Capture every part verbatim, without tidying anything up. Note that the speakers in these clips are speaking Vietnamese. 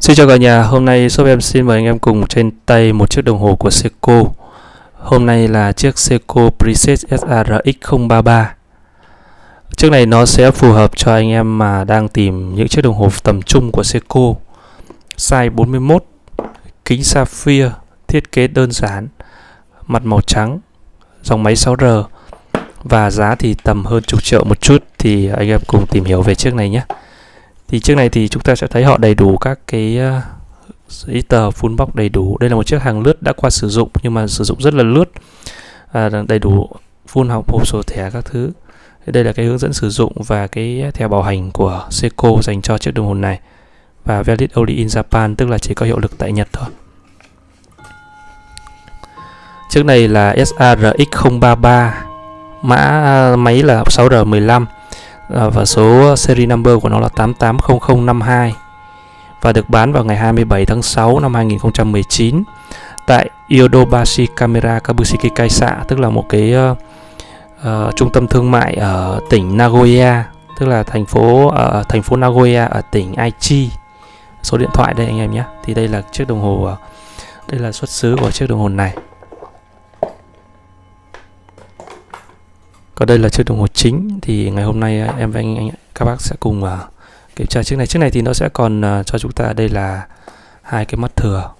Xin chào cả nhà, hôm nay shop em xin mời anh em cùng trên tay một chiếc đồng hồ của Seiko. Hôm nay là chiếc Seiko Presage S A R X không ba ba. Chiếc này nó sẽ phù hợp cho anh em mà đang tìm những chiếc đồng hồ tầm trung của Seiko. Size bốn mươi mốt, kính sapphire, thiết kế đơn giản, mặt màu trắng, dòng máy sáu R. Và giá thì tầm hơn chục triệu một chút, thì anh em cùng tìm hiểu về chiếc này nhé. Thì chiếc này thì chúng ta sẽ thấy họ đầy đủ các cái giấy tờ full box đầy đủ. Đây là một chiếc hàng lướt đã qua sử dụng nhưng mà sử dụng rất là lướt, à, đầy đủ full hộp hộp sổ thẻ các thứ. Đây là cái hướng dẫn sử dụng và cái thẻ bảo hành của Seiko dành cho chiếc đồng hồ này, và valid only in Japan, tức là chỉ có hiệu lực tại Nhật thôi. Chiếc này là S A R X không ba ba, mã máy là sáu R mười lăm. Và số series number của nó là tám tám không không năm hai. Và được bán vào ngày hai mươi bảy tháng sáu năm hai nghìn không trăm mười chín tại Yodobashi Camera Kabushiki Kaisha, tức là một cái uh, uh, trung tâm thương mại ở tỉnh Nagoya, tức là thành phố ở uh, thành phố Nagoya ở tỉnh Aichi. Số điện thoại đây anh em nhé. Thì đây là chiếc đồng hồ, uh, đây là xuất xứ của chiếc đồng hồ này. Còn đây là chiếc đồng hồ chính. Thì ngày hôm nay em và anh, anh các bác sẽ cùng uh, kiểm tra chiếc này. Chiếc này thì nó sẽ còn uh, cho chúng ta đây là hai cái mắt thừa.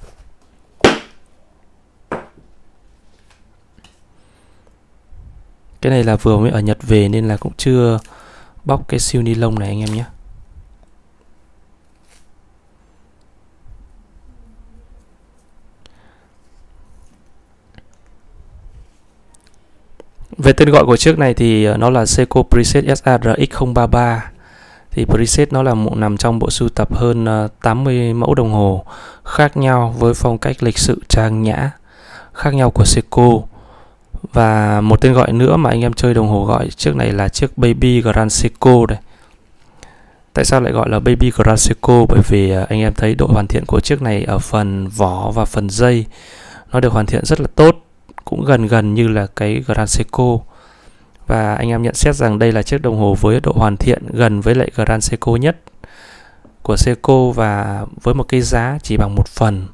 Cái này là vừa mới ở Nhật về nên là cũng chưa bóc cái siêu ni lông này anh em nhé. Về tên gọi của chiếc này thì nó là Seiko Presage S A R X không ba ba. Thì Presage nó là một, nằm trong bộ sưu tập hơn tám mươi mẫu đồng hồ khác nhau với phong cách lịch sự trang nhã khác nhau của Seiko. Và một tên gọi nữa mà anh em chơi đồng hồ gọi chiếc này là chiếc Baby Grand Seiko đây. Tại sao lại gọi là Baby Grand Seiko? Bởi vì anh em thấy độ hoàn thiện của chiếc này ở phần vỏ và phần dây nó được hoàn thiện rất là tốt, cũng gần gần như là cái Grand Seiko. Và anh em nhận xét rằng đây là chiếc đồng hồ với độ hoàn thiện gần với lại Grand Seiko nhất của Seiko, và với một cái giá chỉ bằng một phần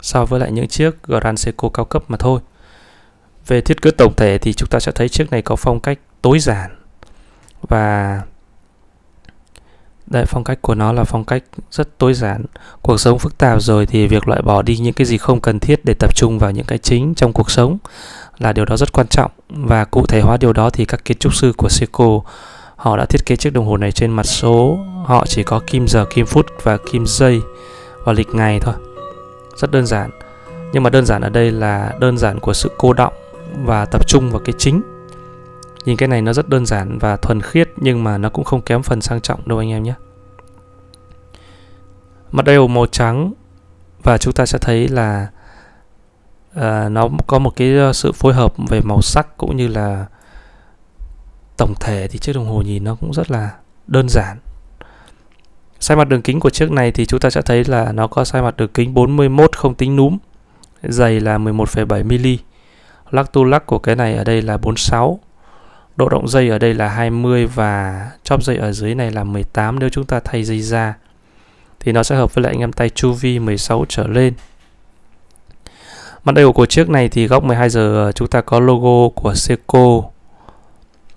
so với lại những chiếc Grand Seiko cao cấp mà thôi. Về thiết kế tổng thể thì chúng ta sẽ thấy chiếc này có phong cách tối giản, và đây, phong cách của nó là phong cách rất tối giản. Cuộc sống phức tạp rồi thì việc loại bỏ đi những cái gì không cần thiết để tập trung vào những cái chính trong cuộc sống là điều đó rất quan trọng. Và cụ thể hóa điều đó thì các kiến trúc sư của Seiko họ đã thiết kế chiếc đồng hồ này trên mặt số. Họ chỉ có kim giờ, kim phút và kim giây và lịch ngày thôi. Rất đơn giản. Nhưng mà đơn giản ở đây là đơn giản của sự cô đọng và tập trung vào cái chính. Nhìn cái này nó rất đơn giản và thuần khiết, nhưng mà nó cũng không kém phần sang trọng đâu anh em nhé. Mặt đều màu trắng, và chúng ta sẽ thấy là uh, nó có một cái sự phối hợp về màu sắc cũng như là tổng thể. Thì chiếc đồng hồ nhìn nó cũng rất là đơn giản. Size mặt đường kính của chiếc này thì chúng ta sẽ thấy là nó có size mặt đường kính bốn mươi mốt không tính núm, dày là mười một phẩy bảy mi-li-mét. Lắc tu lắc của cái này ở đây là bốn mươi sáu. Độ rộng dây ở đây là hai mươi và chóp dây ở dưới này là mười tám. Nếu chúng ta thay dây ra thì nó sẽ hợp với lại anh em tay chu vi mười sáu trở lên. Mặt đều của chiếc này thì góc mười hai giờ chúng ta có logo của Seiko.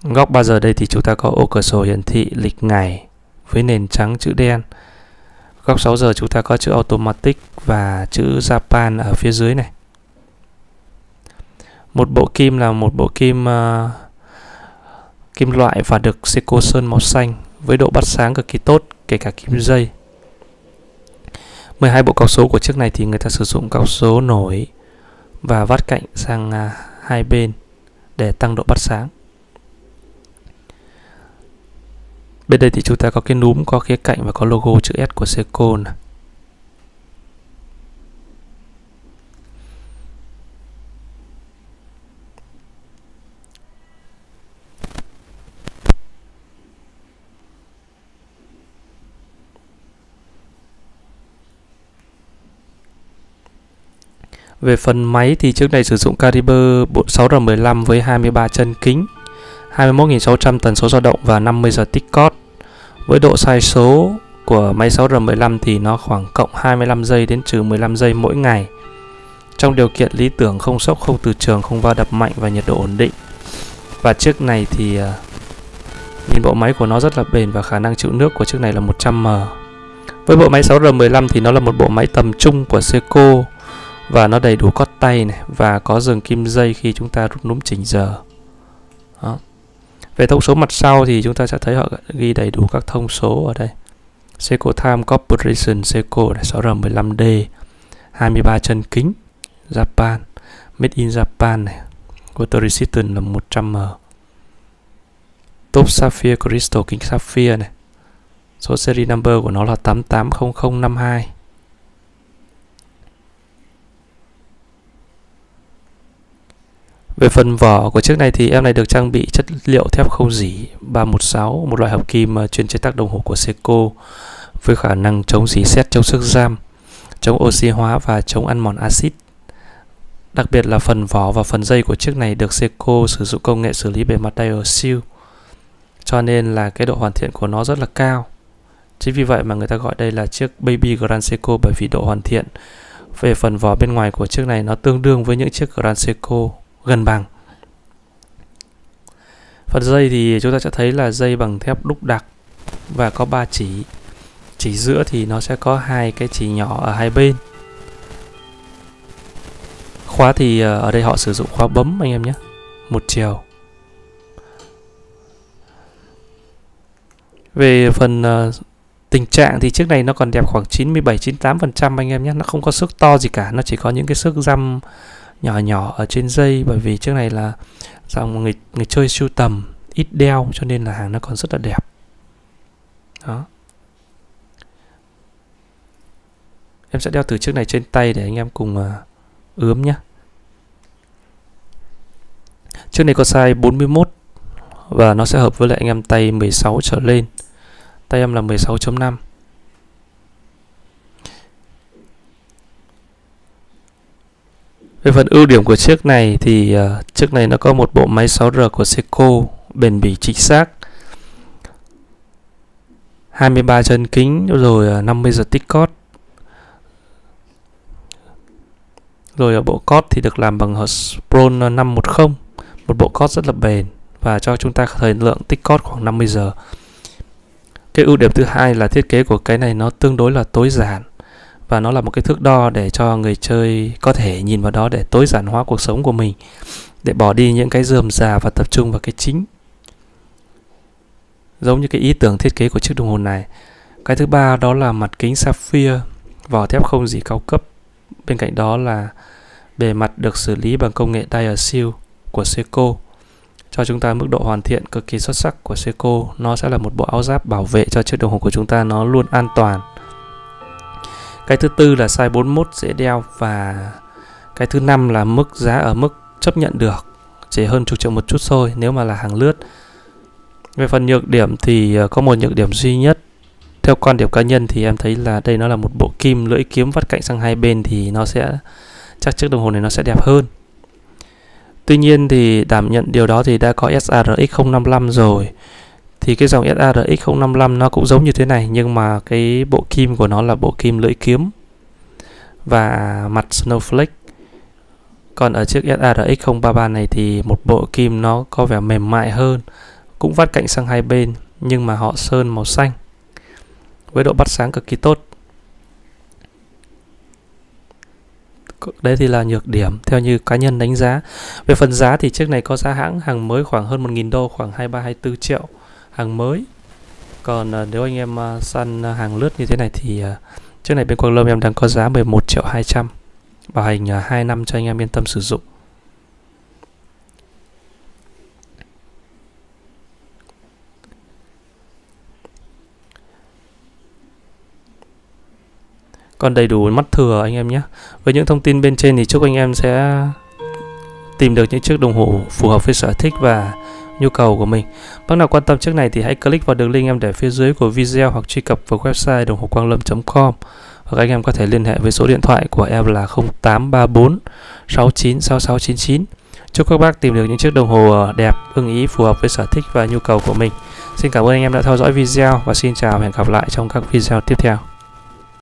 Góc ba giờ đây thì chúng ta có ô cửa sổ hiển thị lịch ngày với nền trắng chữ đen. Góc sáu giờ chúng ta có chữ automatic và chữ Japan ở phía dưới này. Một bộ kim là một bộ kim... Uh, kim loại và được Seiko sơn màu xanh với độ bắt sáng cực kỳ tốt, kể cả kim dây. mười hai bộ cọc số của chiếc này thì người ta sử dụng cọc số nổi và vát cạnh sang à, hai bên để tăng độ bắt sáng. Bên đây thì chúng ta có cái núm, có khía cạnh và có logo chữ S của Seiko này. Về phần máy thì chiếc này sử dụng Caliber sáu R mười lăm với hai mươi ba chân kính, hai mươi mốt nghìn sáu trăm tần số dao động và năm mươi giờ tích cót. Với độ sai số của máy sáu R mười lăm thì nó khoảng cộng hai mươi lăm giây đến trừ mười lăm giây mỗi ngày. Trong điều kiện lý tưởng không sốc, không từ trường, không va đập mạnh và nhiệt độ ổn định. Và chiếc này thì nhìn bộ máy của nó rất là bền và khả năng chịu nước của chiếc này là một trăm mét. Với bộ máy sáu R mười lăm thì nó là một bộ máy tầm trung của Seiko và nó đầy đủ cót tay này và có dừng kim dây khi chúng ta rút núm chỉnh giờ. Đó. Về thông số mặt sau thì chúng ta sẽ thấy họ ghi đầy đủ các thông số ở đây. Seiko Time Corporation, Seiko sáu R mười lăm D, hai mươi ba chân kính, Japan, Made in Japan này. Water resistant là một trăm mét. Top Sapphire Crystal, kính Sapphire này. Số series number của nó là tám tám không không năm hai. Về phần vỏ của chiếc này thì em này được trang bị chất liệu thép không rỉ ba một sáu, một loại hợp kim chuyên chế tác đồng hồ của Seiko với khả năng chống rỉ sét, chống sức giam, chống oxy hóa và chống ăn mòn axit. Đặc biệt là phần vỏ và phần dây của chiếc này được Seiko sử dụng công nghệ xử lý bề mặt Diaseal, cho nên là cái độ hoàn thiện của nó rất là cao. Chính vì vậy mà người ta gọi đây là chiếc Baby Grand Seiko, bởi vì độ hoàn thiện về phần vỏ bên ngoài của chiếc này nó tương đương với những chiếc Grand Seiko gần bằng. Phần dây thì chúng ta sẽ thấy là dây bằng thép đúc đặc và có ba chỉ. Chỉ giữa thì nó sẽ có hai cái chỉ nhỏ ở hai bên. Khóa thì ở đây họ sử dụng khóa bấm anh em nhé, một chiều. Về phần uh, tình trạng thì chiếc này nó còn đẹp khoảng chín mươi bảy đến chín mươi tám phần trăm anh em nhé. Nó không có xước to gì cả, nó chỉ có những cái xước răm nhỏ nhỏ ở trên dây, bởi vì chiếc này là dòng người, người chơi sưu tầm ít đeo cho nên là hàng nó còn rất là đẹp. Đó. Em sẽ đeo từ chiếc này trên tay để anh em cùng uh, ướm nhé. Chiếc này có size bốn mươi mốt và nó sẽ hợp với lại anh em tay mười sáu trở lên. Tay em là mười sáu chấm năm. Về phần ưu điểm của chiếc này thì uh, chiếc này nó có một bộ máy sáu R của Seiko bền bỉ chính xác, hai mươi ba chân kính, rồi uh, năm mươi giờ tích cót. Rồi ở bộ cót thì được làm bằng hột Spron năm một không, một bộ cót rất là bền và cho chúng ta thời lượng tích cót khoảng năm mươi giờ. Cái ưu điểm thứ hai là thiết kế của cái này nó tương đối là tối giản và nó là một cái thước đo để cho người chơi có thể nhìn vào đó để tối giản hóa cuộc sống của mình, để bỏ đi những cái rườm rà và tập trung vào cái chính. Giống như cái ý tưởng thiết kế của chiếc đồng hồ này. Cái thứ ba đó là mặt kính sapphire, vỏ thép không rỉ cao cấp. Bên cạnh đó là bề mặt được xử lý bằng công nghệ Diaseal của Seiko, cho chúng ta mức độ hoàn thiện cực kỳ xuất sắc của Seiko. Nó sẽ là một bộ áo giáp bảo vệ cho chiếc đồng hồ của chúng ta nó luôn an toàn. Cái thứ tư là size bốn mươi mốt dễ đeo, và cái thứ năm là mức giá ở mức chấp nhận được, chỉ hơn chục triệu một chút thôi nếu mà là hàng lướt. Về phần nhược điểm thì có một nhược điểm duy nhất. Theo quan điểm cá nhân thì em thấy là đây nó là một bộ kim lưỡi kiếm vắt cạnh sang hai bên thì nó sẽ chắc chiếc đồng hồ này nó sẽ đẹp hơn. Tuy nhiên thì đảm nhận điều đó thì đã có S A R X không năm lăm rồi. Thì cái dòng S A R X không năm lăm nó cũng giống như thế này, nhưng mà cái bộ kim của nó là bộ kim lưỡi kiếm và mặt snowflake. Còn ở chiếc S A R X không ba ba này thì một bộ kim nó có vẻ mềm mại hơn, cũng vắt cạnh sang hai bên nhưng mà họ sơn màu xanh với độ bắt sáng cực kỳ tốt. Đấy thì là nhược điểm theo như cá nhân đánh giá. Về phần giá thì chiếc này có giá hãng, hàng mới khoảng hơn một nghìn đô, khoảng hai mươi ba hai mươi tư triệu hàng mới. Còn nếu anh em săn hàng lướt như thế này thì chiếc này bên Quang Lâm em đang có giá mười một triệu hai trăm, bảo hành hai năm cho anh em yên tâm sử dụng. Còn đầy đủ mắt thừa anh em nhé. Với những thông tin bên trên thì chúc anh em sẽ tìm được những chiếc đồng hồ phù hợp với sở thích và nhu cầu của mình. Bác nào quan tâm chiếc này thì hãy click vào đường link em để phía dưới của video hoặc truy cập vào website đồng hồ quang lâm chấm com. Hoặc anh em có thể liên hệ với số điện thoại của em là không tám ba bốn sáu chín sáu sáu chín chín. Chúc các bác tìm được những chiếc đồng hồ đẹp, ưng ý, phù hợp với sở thích và nhu cầu của mình. Xin cảm ơn anh em đã theo dõi video và xin chào và hẹn gặp lại trong các video tiếp theo.